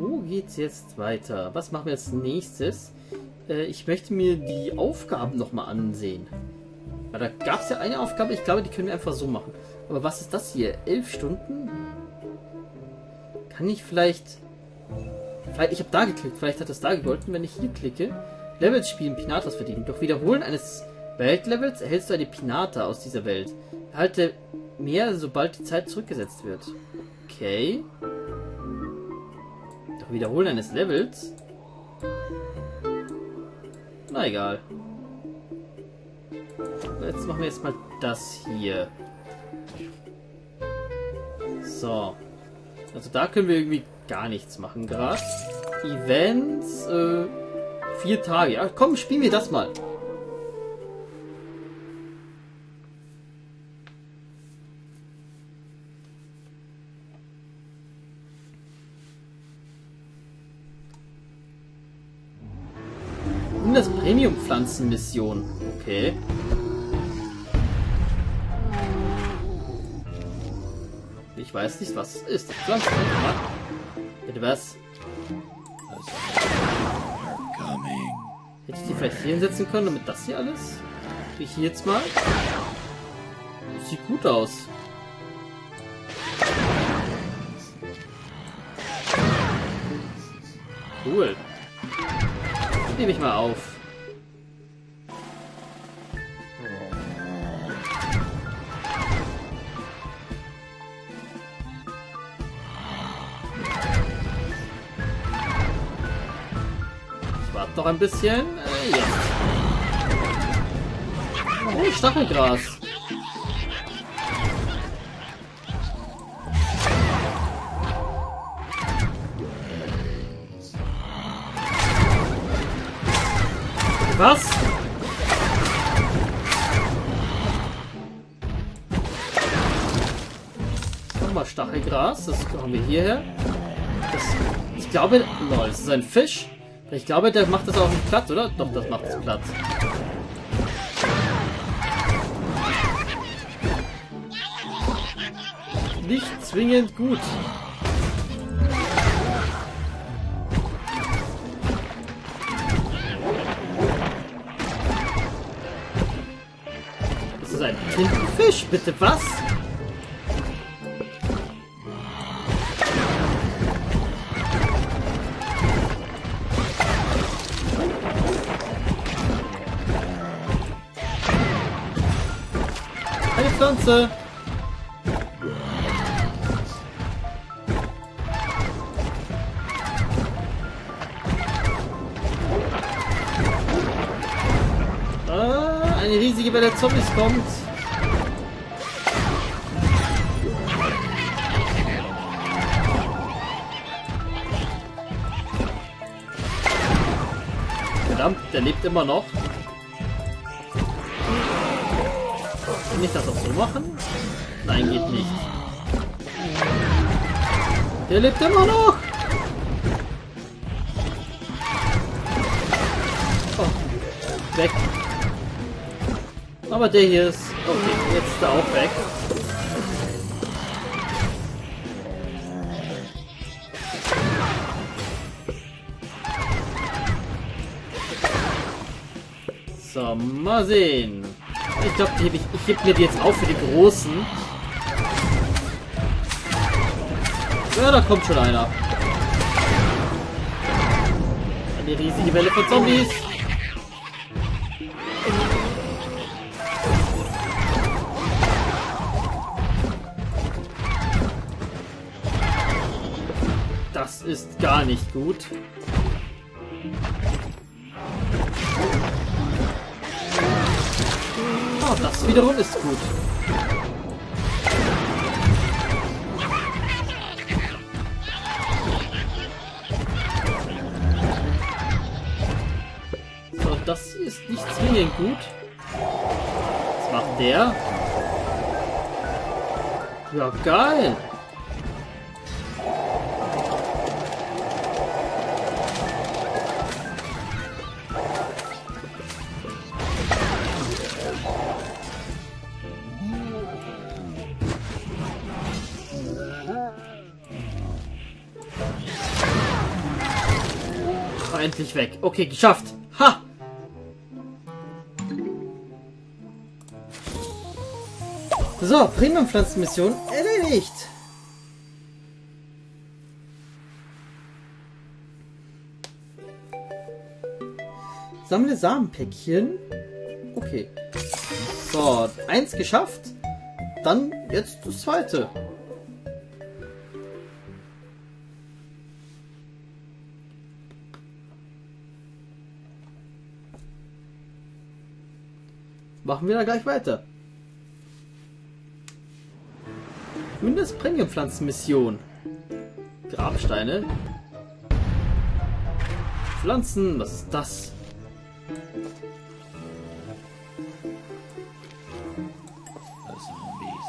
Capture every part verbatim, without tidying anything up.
Wo geht's jetzt weiter? Was machen wir als nächstes? Äh, ich möchte mir die Aufgaben nochmal ansehen. Weil da gab es ja eine Aufgabe, ich glaube, die können wir einfach so machen. Aber was ist das hier? Elf Stunden? Kann ich vielleicht... vielleicht ich habe da geklickt, vielleicht hat das da gegolten, wenn ich hier klicke. Levels spielen, Pinatas verdienen. Durch Wiederholen eines Weltlevels erhältst du eine Pinata aus dieser Welt. Erhalte mehr, sobald die Zeit zurückgesetzt wird. Okay. Durch Wiederholen eines Levels? Na egal. Jetzt machen wir jetzt mal das hier. So. Also da können wir irgendwie gar nichts machen gerade. Events, äh, vier Tage. Ja, komm, spielen wir das mal. Und das Premium-Pflanzen-Mission. Okay. Ich weiß nicht, was es ist. Pflanzen. Bitte was? Hätte ich die vielleicht hier hinsetzen können, damit das hier alles? Kriege ich hier jetzt mal? Das sieht gut aus. Cool. Das nehme ich mal auf. Noch ein bisschen. Äh, jetzt. Oh, Stachelgras. Was? Nochmal Stachelgras. Das kommen wir hierher. Das, ich glaube, no, das ist ein Fisch. Ich glaube, der macht das auch nicht platt, oder? Doch, das macht es platt. Nicht zwingend gut. Das ist ein Tintenfisch, bitte was? Pflanze. Ah, eine riesige Welle Zombies kommt. Verdammt, der lebt immer noch. Kann ich das auch so machen? Nein, geht nicht. Der lebt immer noch! Oh, weg. Aber der hier ist... Okay, jetzt ist er auch weg. So, mal sehen. Ich glaube, ich, ich heb mir die jetzt auf für die Großen. Ja, da kommt schon einer. Eine riesige Welle von Zombies. Das ist gar nicht gut. Das wiederum ist gut. So, das ist nicht zwingend gut. Was macht der? Ja, geil. doch endlich weg. Okay, geschafft. Ha! So, Premium-Pflanzenmission erledigt. Sammle Samenpäckchen. Okay. So, eins geschafft. Dann jetzt das zweite. Machen wir da gleich weiter. Zumindest Premium-Pflanzenmission. Grabsteine. Pflanzen, was ist das? The zombies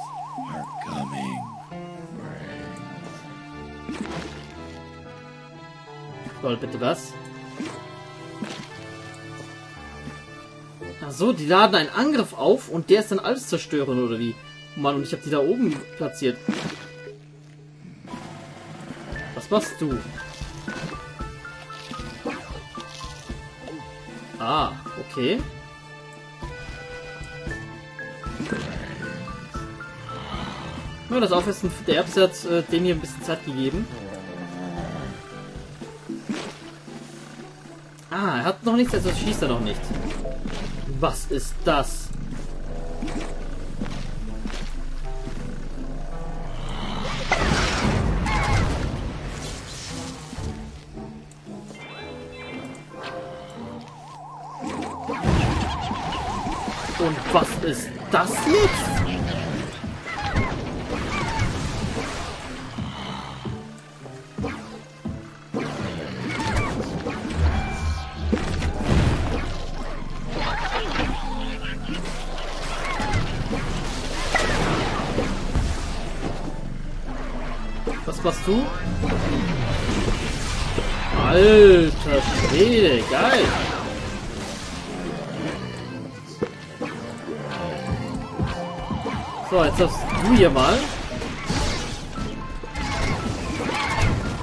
are coming. Soll bitte was? Ach so, die laden einen Angriff auf und der ist dann alles zerstören, oder wie? Mann, und ich habe die da oben platziert. Was machst du? Ah, okay. Ja, das Aufessen der Erbse hat äh, denen hier ein bisschen Zeit gegeben. Ah, er hat noch nichts, also schießt er noch nicht. Was ist das? Und was ist das jetzt? Was machst du? Alter Schwede, geil! So, jetzt darfst du hier mal.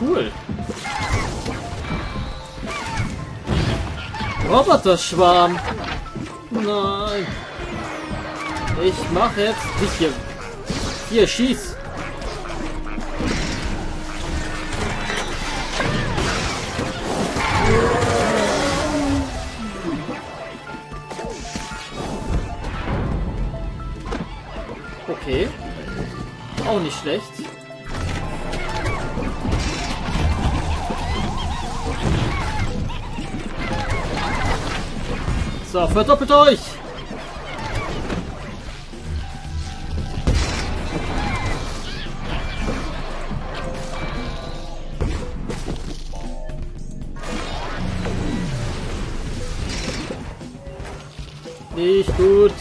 Cool. Roboterschwarm. Nein. Ich mache jetzt dich hier. Hier, schieß. Okay. Auch nicht schlecht. So, verdoppelt euch! Nicht gut.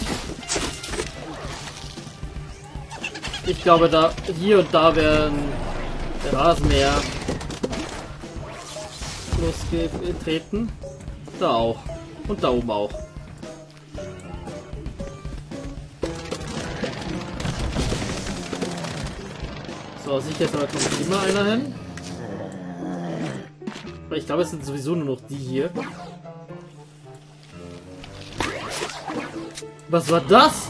Ich glaube, da hier und da werden der Rasenmäher losgetreten. Da auch. Und da oben auch. So, sicher, da kommt immer einer hin. Aber ich glaube, es sind sowieso nur noch die hier. Was war das?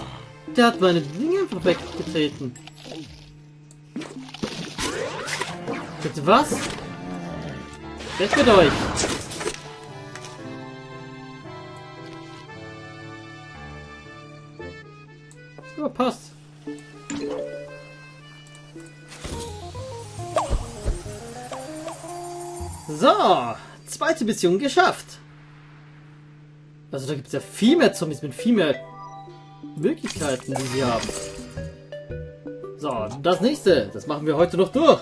Der hat meine Dinge einfach weggetreten. Bitte was? Weg mit euch! So, passt. So, zweite Mission geschafft. Also da gibt es ja viel mehr Zombies mit viel mehr Möglichkeiten, die sie haben. So, das nächste. Das machen wir heute noch durch.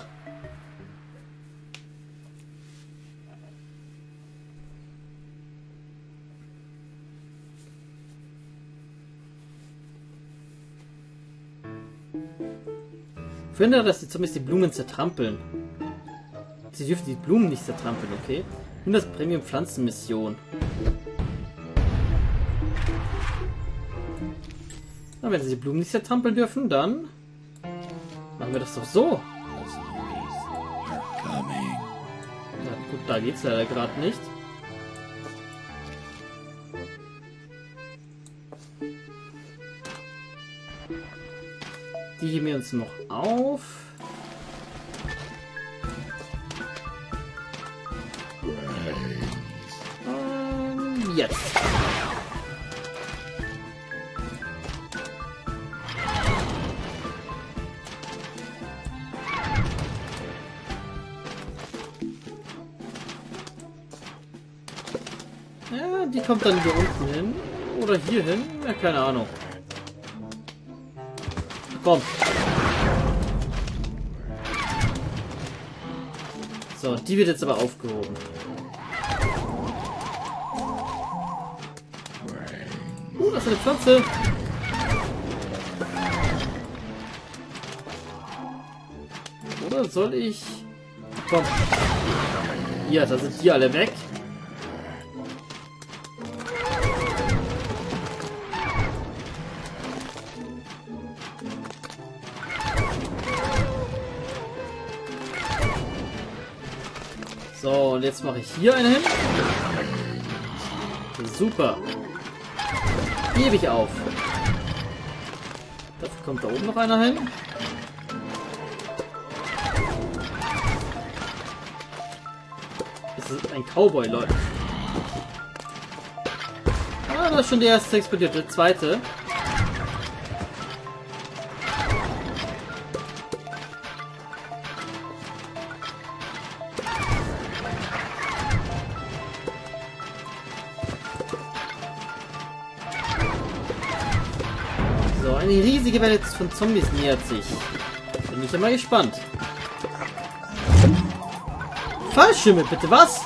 Finde, dass die Zombies die Blumen zertrampeln. Sie dürfen die Blumen nicht zertrampeln, okay? Nur das Premium Pflanzenmission. Na, wenn sie die Blumen nicht zertrampeln dürfen, dann machen wir das doch so. Na gut, da geht's leider gerade nicht. wir uns noch auf. Und jetzt. Ja, die kommt dann hier unten hin. Oder hier hin? Ja, keine Ahnung. Komm. So, die wird jetzt aber aufgehoben. Uh, das ist eine Pflanze. Oder soll ich... Komm. Ja, da sind die alle weg. So, und jetzt mache ich hier eine hin. Super. Gebe ich auf. Dafür kommt da oben noch einer hin. Das ist ein Cowboy, Leute. Ah, da ist schon der erste explodiert. Der zweite. Eine riesige Welle von Zombies nähert sich. Bin ich ja mal gespannt. Fallschirme, bitte, was?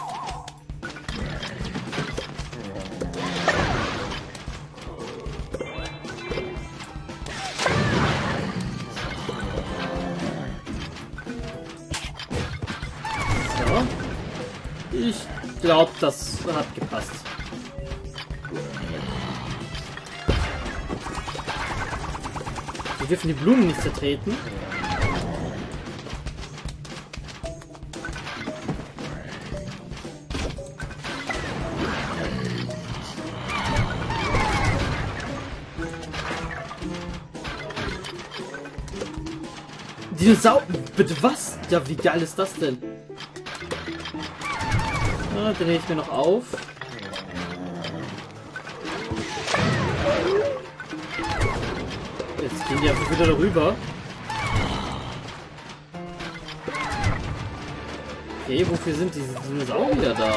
So. Ich glaube, das hat gepasst. Wir dürfen die Blumen nicht zertreten. Dinosaurier. Bitte was? Ja, wie geil ist das denn? Na, drehe ich mir noch auf. Jetzt gehen die einfach wieder darüber. Okay, wofür sind diese Dinosaurier da?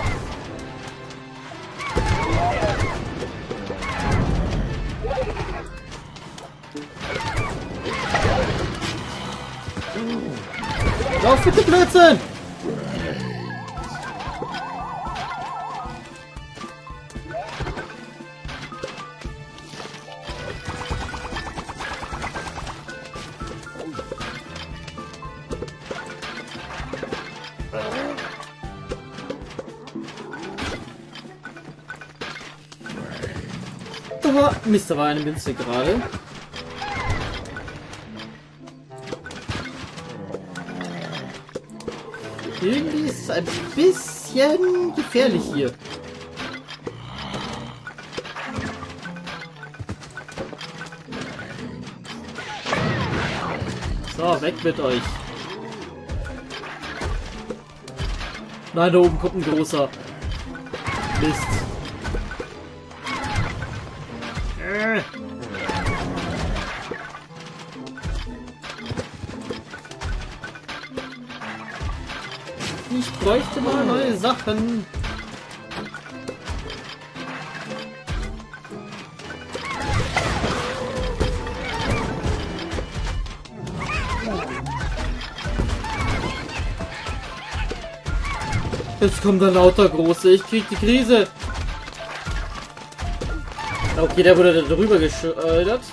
Oh. Lauf bitte, Blödsinn! Mist, da war eine Münze gerade. Irgendwie ist es ein bisschen gefährlich hier. So, weg mit euch. Nein, da oben kommt ein großer. Mist. Ich bräuchte mal neue Sachen. Jetzt kommt der lauter Große. Ich krieg die Krise. Okay, der wurde da drüber geschleudert.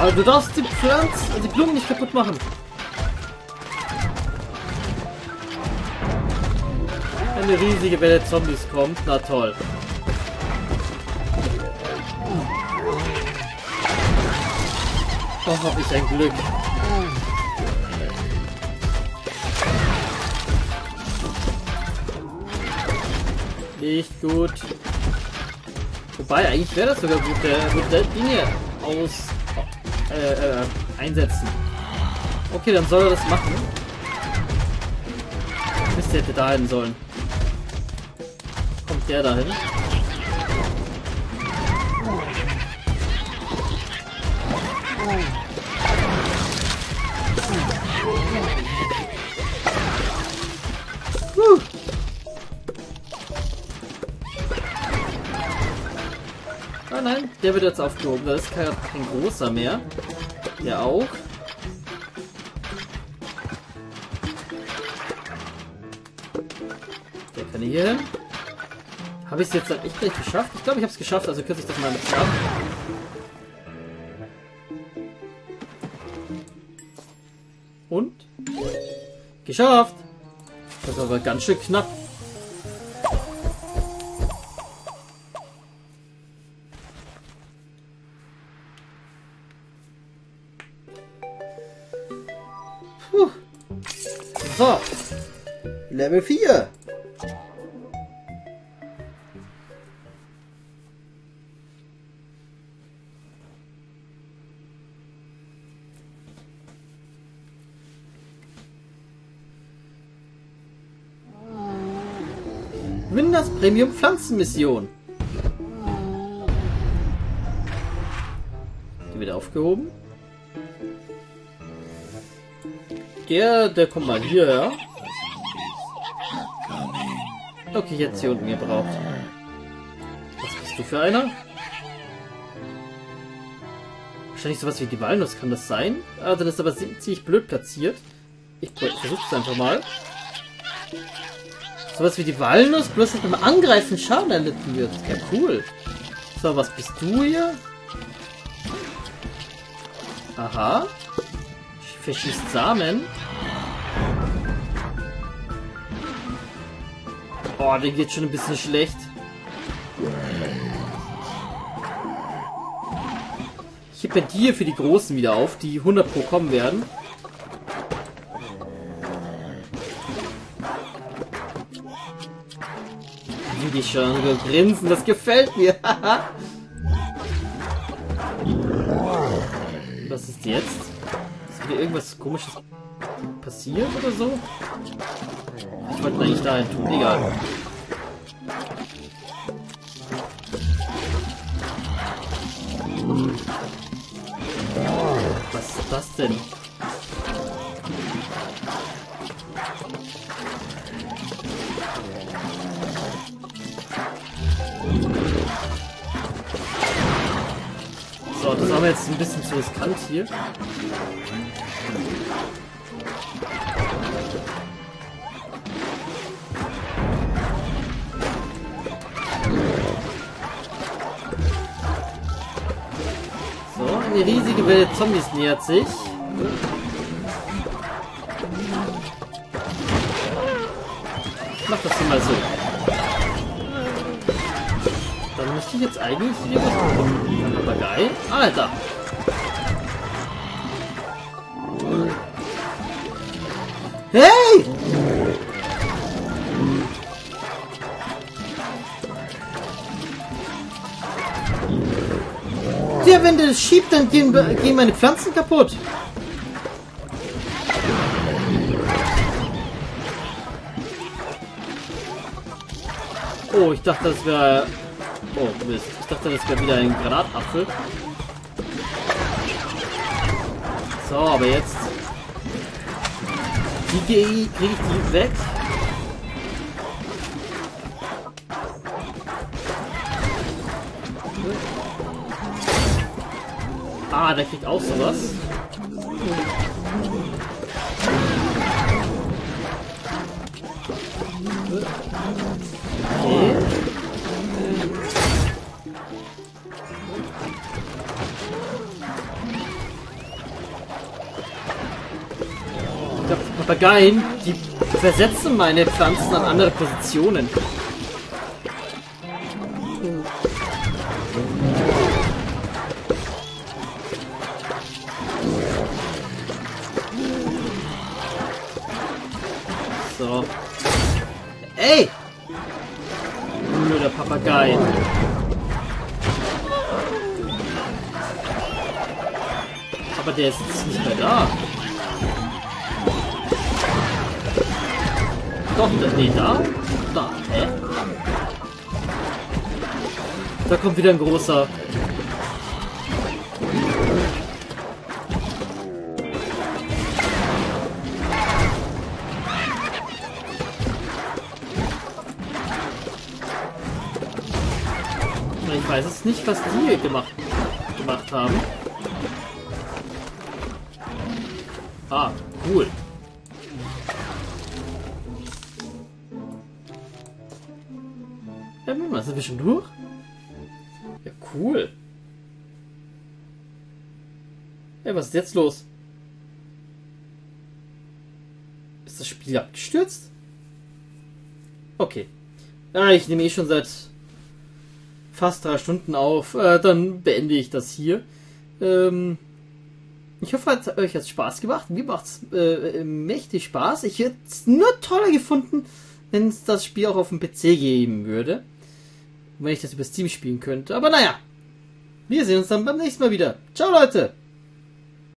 Aber du darfst die Pflanzen, also die Blumen nicht kaputt machen. Eine riesige Welle Zombies kommt. Na toll. Oh, hab ich ein Glück. Nicht gut. Wobei, eigentlich wäre das sogar gut, der, der Dinge aus... Äh, äh, einsetzen. Okay, dann soll er das machen. Mist, hätte da hin sollen. Kommt der dahin? Huh. Ah nein, der wird jetzt aufgehoben. Da ist kein, kein großer mehr. Der auch. Der kann hier hin. Habe ich es jetzt echt gleich geschafft? Ich glaube, ich habe es geschafft, also kürze ich das mal mit ab. Und? Geschafft! Das war aber ganz schön knapp. Puh. So. Level vier. Windows Premium Pflanzenmission. Die wird aufgehoben. Der, der kommt mal hierher. Okay, jetzt hier unten gebraucht. Was bist du für einer? Wahrscheinlich sowas wie die Walnuss, kann das sein? Also das ist aber ziemlich blöd platziert. Ich versuch's einfach mal. Sowas wie die Walnuss, bloß dass beim Angreifen Schaden erlitten wird. Ja, cool. So, was bist du hier? Aha. Verschießt Samen. Oh, der geht schon ein bisschen schlecht. Ich heb mir die hier für die Großen wieder auf, die hundert pro kommen werden. Die schon grinsen, das gefällt mir. Was ist jetzt? Ist wieder irgendwas Komisches passiert oder so? Ich wollte eigentlich da hin tun, egal. Was ist das denn? So, das haben wir jetzt ein bisschen zu riskant hier. So, eine riesige Welle Zombies nähert sich. Ich mach das hier mal so. Dann müsste ich jetzt eigentlich hier was bekommen. Papagei? Alter! Hey! Ja, wenn der schiebt, dann gehen, gehen meine Pflanzen kaputt. Oh, ich dachte, das wäre... Oh, Mist. Ich dachte, das wäre wieder ein Granatapfel. So, aber jetzt... Die kriege ich die weg. Ah, der kriegt auch sowas. Okay. Papageien, die versetzen meine Pflanzen an andere Positionen. So. Ey! Blöder Papagei. Aber der ist nicht mehr da. Doch, nee, da? Da, hä? Da kommt wieder ein großer. Ich weiß es nicht, was die hier gemacht, gemacht haben. Ah, cool. Ja, Mama, sind wir schon durch? Ja, cool. Ey, was ist jetzt los? Ist das Spiel abgestürzt? Okay. Ah, ich nehme eh schon seit fast drei Stunden auf. Äh, dann beende ich das hier. Ähm, ich hoffe, hat, euch hat es Spaß gemacht. Mir macht es äh, mächtig Spaß. Ich hätte es nur toller gefunden, wenn es das Spiel auch auf dem P C geben würde. Wenn ich das über Steam spielen könnte. Aber naja, wir sehen uns dann beim nächsten Mal wieder. Ciao, Leute!